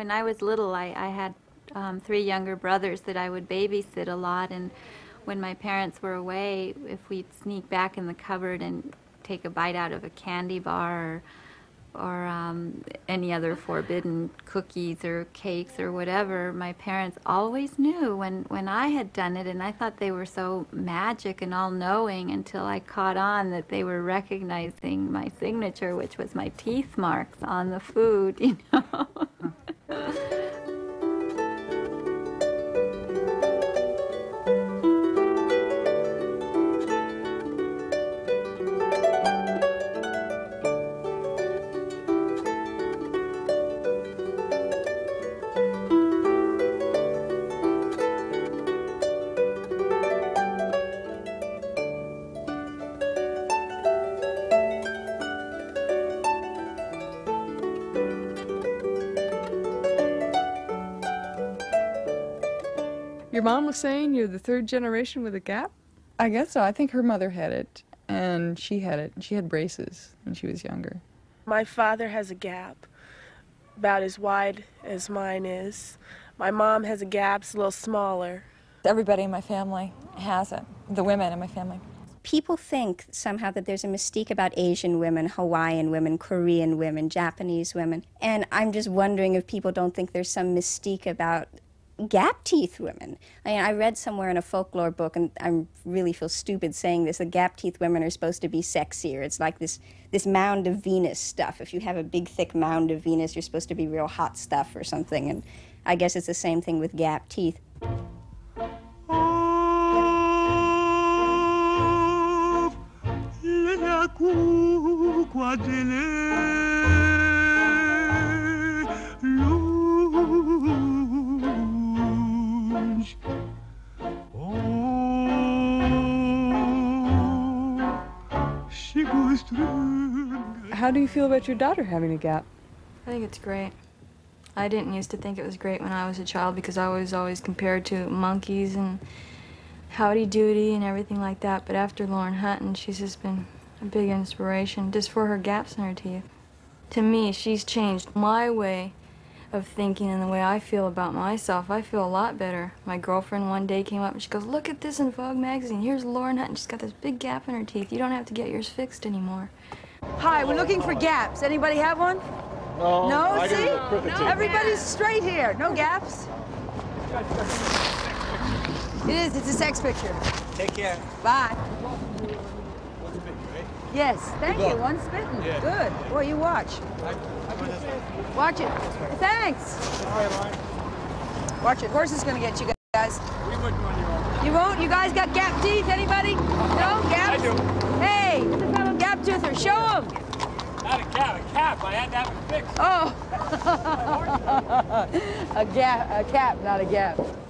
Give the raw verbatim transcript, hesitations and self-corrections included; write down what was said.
when I was little, I, I had um, three younger brothers that I would babysit a lot, and when my parents were away, if we'd sneak back in the cupboard and take a bite out of a candy bar or, or um, any other forbidden cookies or cakes or whatever, my parents always knew when, when I had done it, and I thought they were so magic and all-knowing until I caught on that they were recognizing my signature, which was my teeth marks on the food, you know. Your mom was saying you're the third generation with a gap? I guess so. I think her mother had it, and she had it. She had braces when she was younger. My father has a gap about as wide as mine is. My mom has a gap. It's a little smaller. Everybody in my family has it, the women in my family. People think somehow that there's a mystique about Asian women, Hawaiian women, Korean women, Japanese women, and I'm just wondering if people don't think there's some mystique about gap teeth women. I mean, I read somewhere in a folklore book, and I really feel stupid saying this, the gap teeth women are supposed to be sexier. It's like this, this mound of Venus stuff. If you have a big, thick mound of Venus, you're supposed to be real hot stuff or something, and I guess it's the same thing with gap teeth. How do you feel about your daughter having a gap? I think it's great. I didn't used to think it was great when I was a child because I was always compared to monkeys and Howdy Doody and everything like that. But after Lauren Hutton, she's just been a big inspiration just for her gaps in her teeth. To me, she's changed my way of thinking and the way I feel about myself. I feel a lot better. My girlfriend one day came up and she goes, "Look at this in Vogue magazine. Here's Lauren Hutton. She's got this big gap in her teeth. You don't have to get yours fixed anymore." Hi, we're looking for gaps. Anybody have one? No. No, see? No, everybody's straight here. No gaps. It is. It's a sex picture. Take care. Bye. One spitting, right? Yes. Thank you. One spitting. Yeah. Good. Well, you watch. Watch it. Thanks. Watch it. Horse is going to get you guys. We wouldn't on your own. You won't? You guys got gap teeth? Anybody? No gaps? I do. Hey. Toother. Show them! Not a cap, a cap. I had to have it fixed. Oh! a, gap, a cap, not a gap.